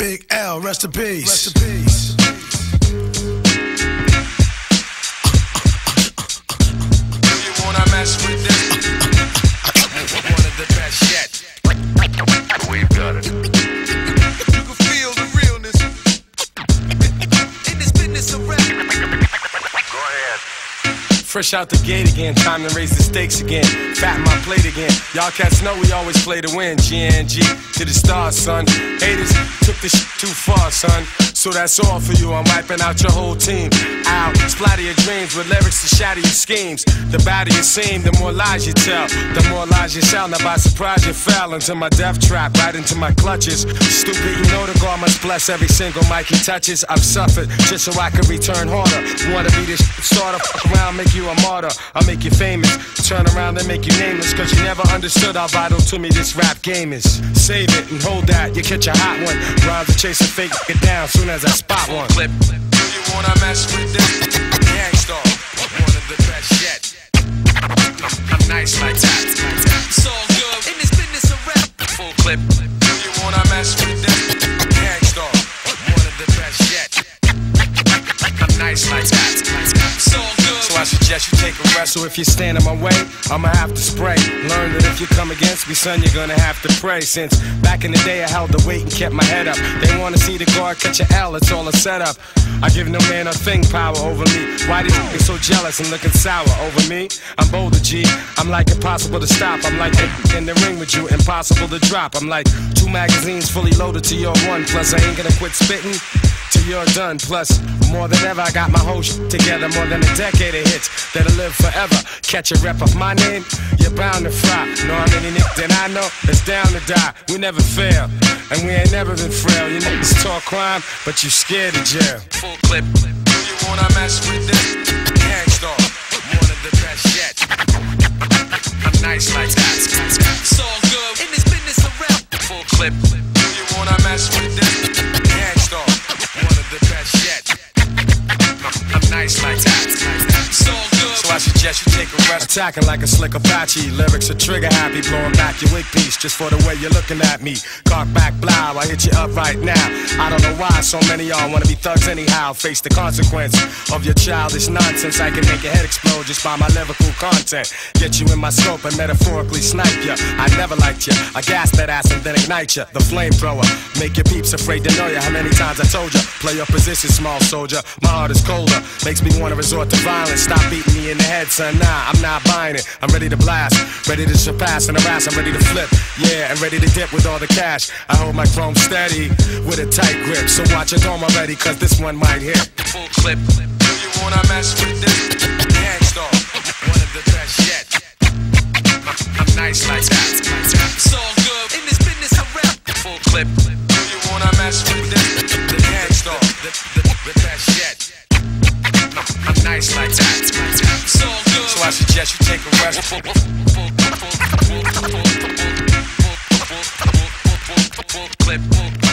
Big L, rest in peace. Rest in peace. Do you wanna mess with this? One of the best yet. We've got it. You can feel the realness in this business of rap. Go ahead. Fresh out the gate again, time to raise the stakes again. Fat my plate again. Y'all cats know we always play to win. G&G to the stars, son. Haters took this shit too far, son. So that's all for you. I'm wiping out your whole team. I'll splatter your dreams with lyrics to shatter your schemes. The badder you seem, the more lies you tell, the more lies you sell. Now by surprise you fell into my death trap, right into my clutches. Stupid, you know the God must bless every single mic he touches. I've suffered just so I can return harder. Wanna be this starter? Fuck around, make you a martyr, I'll make you famous. Turn around and make you nameless, cause you never understood how vital to me this rap game is. Save it and hold that, you catch a hot one. Rhymes are chasing fake, get down soon as I spot one. Flip. Do you wanna mess with this? Gang Starr, one of the best yet. I'm nice like that. It's all good in this business of rap. Full clip. Do you wanna mess with this? Gang Starr, one of the best yet. I'm nice like that. It's all good. I suggest you take a wrestle. If you stand in my way, I'ma have to spray. Learn that if you come against me, son, you're gonna have to pray. Since back in the day, I held the weight and kept my head up. They wanna see the guard catch a L, it's all a setup. I give no man a thing power over me. Why do you be so jealous and looking sour over me? I'm bolder, G. I'm like impossible to stop. I'm like in the ring with you, impossible to drop. I'm like two magazines fully loaded to your one. Plus, I ain't gonna quit spitting till you're done. Plus, more than ever, I got my whole shit together. More than a decade of hits that'll live forever. Catch a rep of my name, you're bound to fry. Know how many niggas that I know that's down to die. We never fail, and we ain't never been frail. You niggas talk crime, but you scared of jail. Full clip. Do you wanna mess with this? Gang Starr, one of the best yet. I'm nice like that. It's all good in this business of rap. Full clip. Do you wanna mess with this? Gang Starr, one of the best yet. I'm nice like that. I suggest you take a rest. Attacking like a slick Apache. Lyrics are trigger happy. Blowing back your wig piece just for the way you're looking at me. Cock back, blow. I hit you up right now. I don't know why so many y'all wanna be thugs anyhow. Face the consequence of your childish nonsense. I can make your head explode just by my lyrical content. Get you in my scope and metaphorically snipe ya. I never liked ya. I gas that ass and then ignite ya. The flamethrower. Make your peeps afraid to know ya. How many times I told ya? Play your position, small soldier. My heart is colder. Makes me wanna resort to violence. Stop beating me in the head, son, nah, I'm not buying it. I'm ready to blast, ready to surpass and harass. I'm ready to flip, yeah, and ready to dip with all the cash. I hold my chrome steady with a tight grip, so watch your dome already, cause this one might hit. Full clip. Do you wanna mess with this? Gang Starr, one of the best yet. I'm nice like that. It's all good in this business of rap. Full clip. Do you wanna mess with this? The Gang Starr, the best yet. I'm nice like that. So I suggest you take a rest. Full clip.